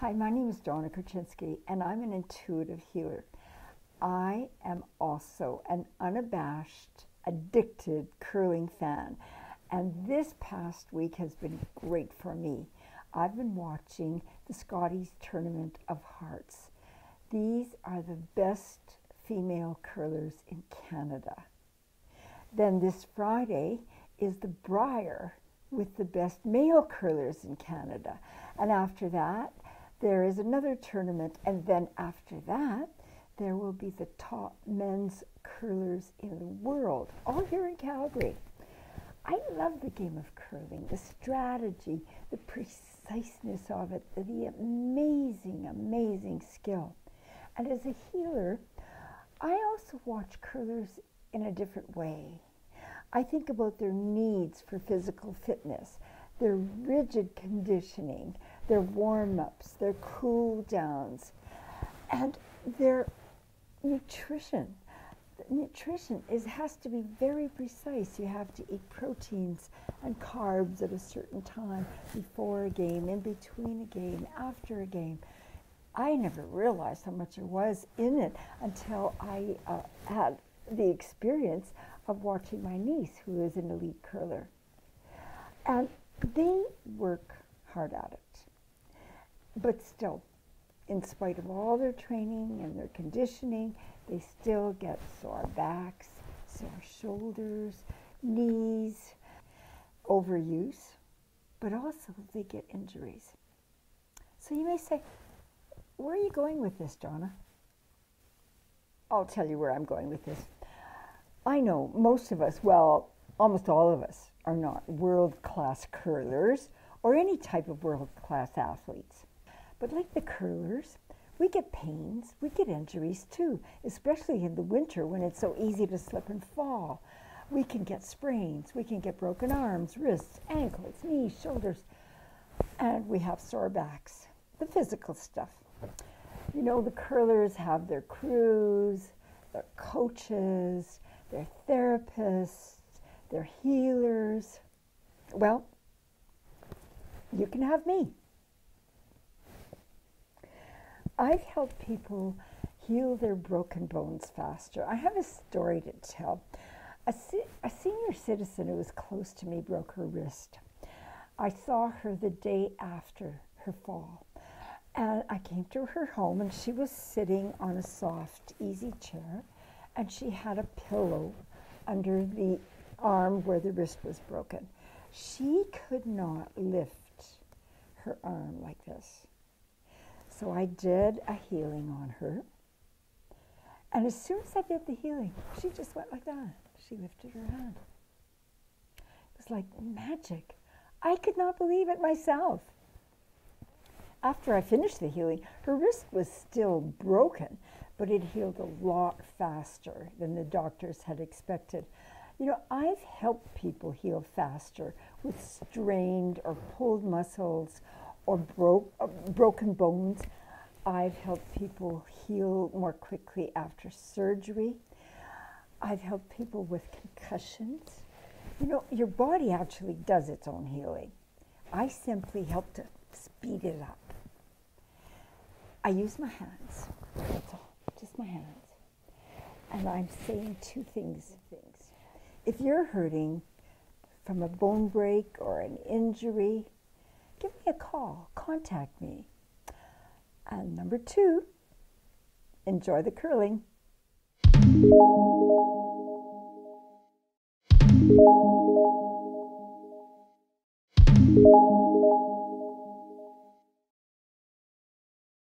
Hi, my name is Donna Korchinski, and I'm an intuitive healer. I am also an unabashed, addicted curling fan, and this past week has been great for me. I've been watching the Scotties Tournament of Hearts. These are the best female curlers in Canada. Then this Friday is the Brier with the best male curlers in Canada. And after that, there is another tournament, and then after that, there will be the top men's curlers in the world, all here in Calgary. I love the game of curling, the strategy, the preciseness of it, the amazing, amazing skill. And as a healer, I also watch curlers in a different way. I think about their needs for physical fitness, their rigid conditioning, their warm-ups, their cool-downs, and their nutrition. Nutrition has to be very precise. You have to eat proteins and carbs at a certain time, before a game, in between a game, after a game. I never realized how much there was in it until I had the experience of watching my niece, who is an elite curler. And they work hard at it, but still, in spite of all their training and their conditioning, they still get sore backs, sore shoulders, knees, overuse, but also they get injuries. So you may say, where are you going with this, Donna? I'll tell you where I'm going with this. I know most of us, well, almost all of us, are not world-class curlers or any type of world-class athletes. But like the curlers, we get pains, we get injuries too, especially in the winter when it's so easy to slip and fall. We can get sprains, we can get broken arms, wrists, ankles, knees, shoulders, and we have sore backs, the physical stuff. You know, the curlers have their crews, their coaches, their therapists, their healers. Well, you can have me. I've helped people heal their broken bones faster. I have a story to tell. A senior citizen who was close to me broke her wrist. I saw her the day after her fall. And I came to her home, and she was sitting on a soft, easy chair, and she had a pillow under the arm where the wrist was broken. She could not lift her arm like this. So I did a healing on her, and as soon as I did the healing, she just went like that. She lifted her hand. It was like magic. I could not believe it myself. After I finished the healing, her wrist was still broken, but it healed a lot faster than the doctors had expected. You know, I've helped people heal faster with strained or pulled muscles, or broken bones. I've helped people heal more quickly after surgery. I've helped people with concussions. You know, your body actually does its own healing. I simply help to speed it up. I use my hands, that's all, just my hands. And I'm saying two things. If you're hurting from a bone break or an injury, give me a call, contact me. And number two, enjoy the curling.